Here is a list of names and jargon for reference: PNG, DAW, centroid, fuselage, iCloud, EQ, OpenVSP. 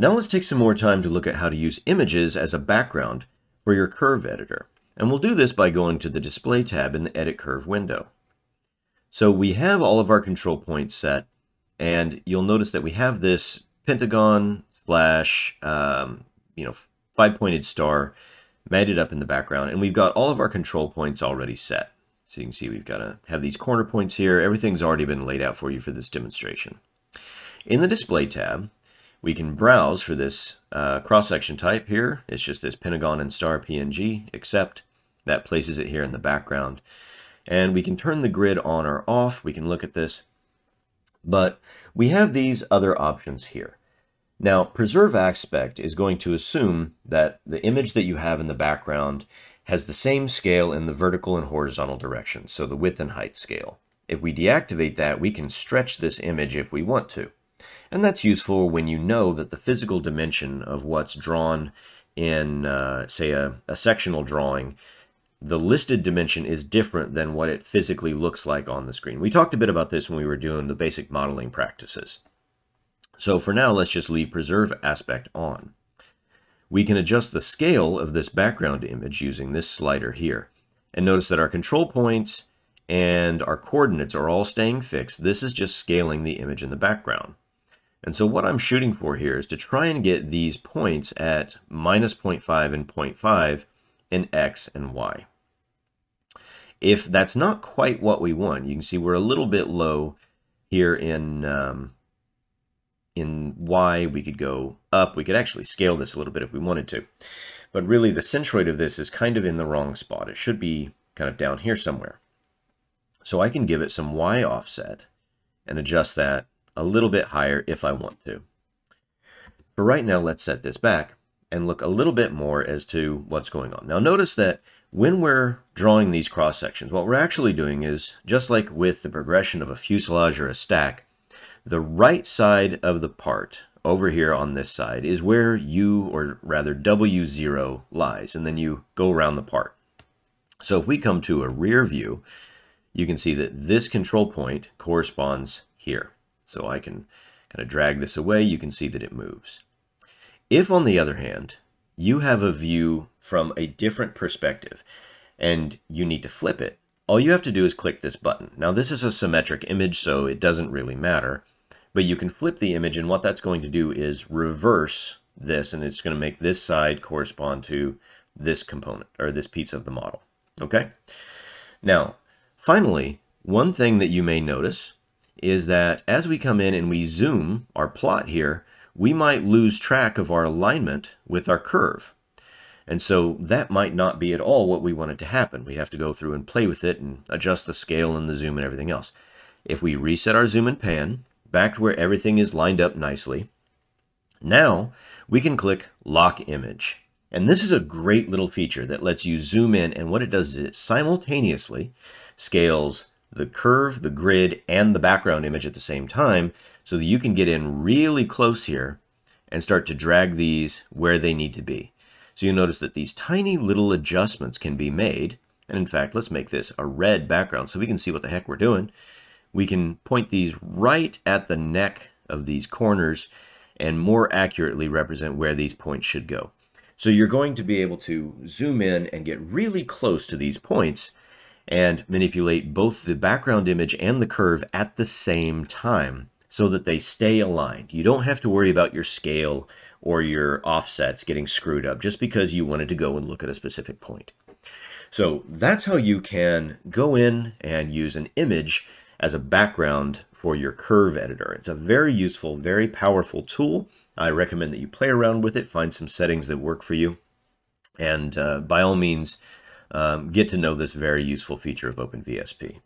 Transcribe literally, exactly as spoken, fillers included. Now let's take some more time to look at how to use images as a background for your curve editor. And we'll do this by going to the Display tab in the Edit Curve window. So we have all of our control points set, and you'll notice that we have this pentagon slash, um, you know, five-pointed star matted up in the background, and we've got all of our control points already set. So you can see we've got to have these corner points here. Everything's already been laid out for you for this demonstration. In the Display tab, we can browse for this uh, cross-section type here. It's just this pentagon and star P N G, except that places it here in the background. And we can turn the grid on or off. We can look at this. But we have these other options here. Now, preserve aspect is going to assume that the image that you have in the background has the same scale in the vertical and horizontal directions, so the width and height scale. If we deactivate that, we can stretch this image if we want to. And that's useful when you know that the physical dimension of what's drawn in, uh, say, a, a sectional drawing, the listed dimension is different than what it physically looks like on the screen. We talked a bit about this when we were doing the basic modeling practices. So for now, let's just leave preserve aspect on. We can adjust the scale of this background image using this slider here. And notice that our control points and our coordinates are all staying fixed. This is just scaling the image in the background. And so what I'm shooting for here is to try and get these points at minus zero point five and zero point five in X and Y. If that's not quite what we want, you can see we're a little bit low here in, um, in Y. We could go up. We could actually scale this a little bit if we wanted to. But really the centroid of this is kind of in the wrong spot. It should be kind of down here somewhere. So I can give it some Y offset and adjust that a little bit higher if I want to. But right now, let's set this back and look a little bit more as to what's going on. Now notice that when we're drawing these cross sections, what we're actually doing is, just like with the progression of a fuselage or a stack, the right side of the part over here on this side is where U, or rather W zero, lies, and then you go around the part. So if we come to a rear view, you can see that this control point corresponds here. So I can kind of drag this away. You can see that it moves. If, on the other hand, you have a view from a different perspective and you need to flip it, all you have to do is click this button. Now, this is a symmetric image, so it doesn't really matter, but you can flip the image, and what that's going to do is reverse this, and it's going to make this side correspond to this component or this piece of the model. Okay? Now, finally, one thing that you may notice is that as we come in and we zoom our plot here, we might lose track of our alignment with our curve. And so that might not be at all what we wanted to happen. We have to go through and play with it and adjust the scale and the zoom and everything else. If we reset our zoom and pan back to where everything is lined up nicely, now we can click Lock Image. And this is a great little feature that lets you zoom in, and what it does is it simultaneously scales the curve, the grid, and the background image at the same time, so that you can get in really close here and start to drag these where they need to be. So you'll notice that these tiny little adjustments can be made. And in fact, let's make this a red background so we can see what the heck we're doing. We can point these right at the neck of these corners and more accurately represent where these points should go. So you're going to be able to zoom in and get really close to these points and manipulate both the background image and the curve at the same time so that they stay aligned. You don't have to worry about your scale or your offsets getting screwed up just because you wanted to go and look at a specific point. So that's how you can go in and use an image as a background for your curve editor. It's a very useful, very powerful tool. I recommend that you play around with it, find some settings that work for you, and uh, by all means, Um, get to know this very useful feature of OpenVSP.